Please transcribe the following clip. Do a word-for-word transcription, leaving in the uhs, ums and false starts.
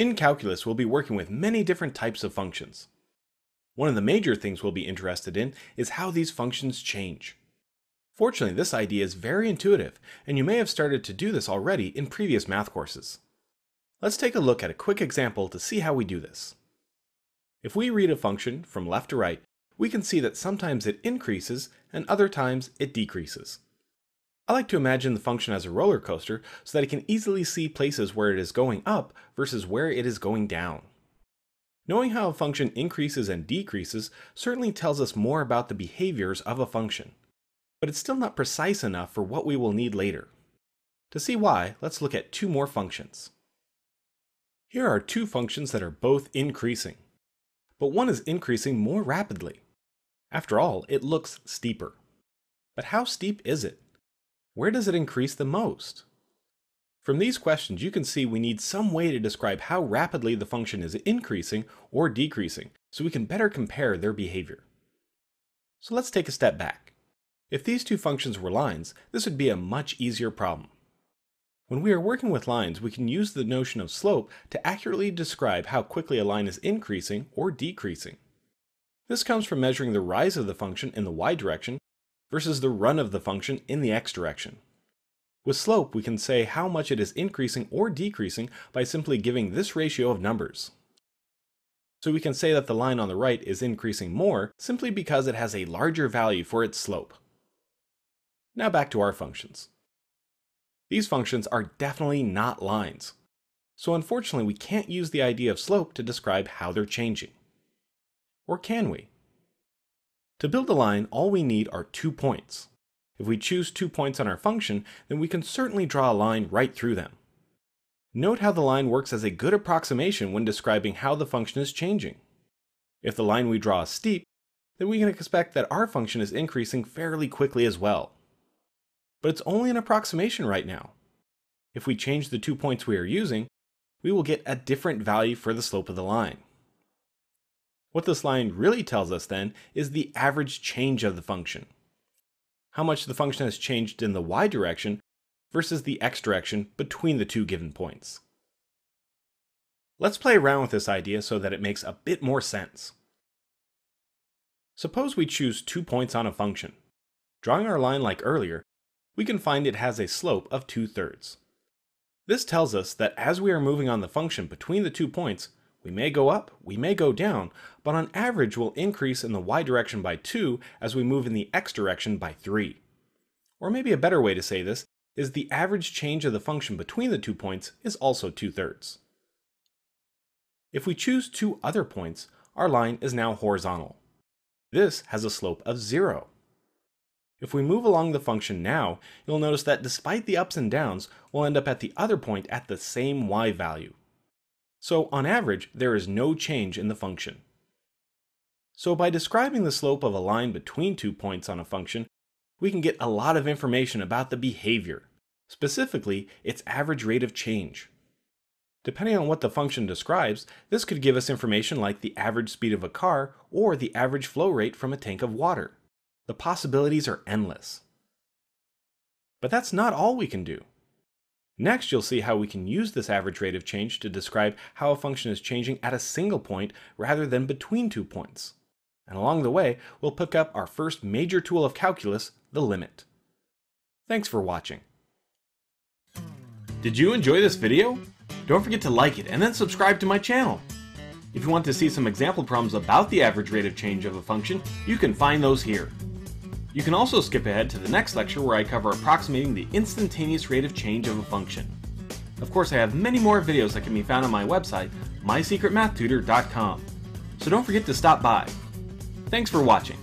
In calculus, we'll be working with many different types of functions. One of the major things we'll be interested in is how these functions change. Fortunately, this idea is very intuitive, and you may have started to do this already in previous math courses. Let's take a look at a quick example to see how we do this. If we read a function from left to right, we can see that sometimes it increases and other times it decreases. I like to imagine the function as a roller coaster so that I can easily see places where it is going up versus where it is going down. Knowing how a function increases and decreases certainly tells us more about the behaviors of a function, but it's still not precise enough for what we will need later. To see why, let's look at two more functions. Here are two functions that are both increasing, but one is increasing more rapidly. After all, it looks steeper. But how steep is it? Where does it increase the most? From these questions, you can see we need some way to describe how rapidly the function is increasing or decreasing, so we can better compare their behavior. So let's take a step back. If these two functions were lines, this would be a much easier problem. When we are working with lines, we can use the notion of slope to accurately describe how quickly a line is increasing or decreasing. This comes from measuring the rise of the function in the y direction versus the run of the function in the x direction. With slope, we can say how much it is increasing or decreasing by simply giving this ratio of numbers. So we can say that the line on the right is increasing more simply because it has a larger value for its slope. Now back to our functions. These functions are definitely not lines, so unfortunately we can't use the idea of slope to describe how they're changing. Or can we? To build a line, all we need are two points. If we choose two points on our function, then we can certainly draw a line right through them. Note how the line works as a good approximation when describing how the function is changing. If the line we draw is steep, then we can expect that our function is increasing fairly quickly as well. But it's only an approximation right now. If we change the two points we are using, we will get a different value for the slope of the line. What this line really tells us then is the average change of the function. How much the function has changed in the y direction versus the x direction between the two given points. Let's play around with this idea so that it makes a bit more sense. Suppose we choose two points on a function. Drawing our line like earlier, we can find it has a slope of two thirds. This tells us that as we are moving on the function between the two points, we may go up, we may go down, but on average we'll increase in the y direction by two as we move in the x direction by three. Or maybe a better way to say this is the average change of the function between the two points is also two thirds. If we choose two other points, our line is now horizontal. This has a slope of zero. If we move along the function now, you'll notice that despite the ups and downs, we'll end up at the other point at the same y value. So on average, there is no change in the function. So by describing the slope of a line between two points on a function, we can get a lot of information about the behavior, specifically its average rate of change. Depending on what the function describes, this could give us information like the average speed of a car or the average flow rate from a tank of water. The possibilities are endless. But that's not all we can do. Next, you'll see how we can use this average rate of change to describe how a function is changing at a single point rather than between two points. And along the way, we'll pick up our first major tool of calculus, the limit. Thanks for watching. Did you enjoy this video? Don't forget to like it and then subscribe to my channel. If you want to see some example problems about the average rate of change of a function, you can find those here. You can also skip ahead to the next lecture where I cover approximating the instantaneous rate of change of a function. Of course, I have many more videos that can be found on my website, My Secret Math Tutor dot com. So don't forget to stop by. Thanks for watching.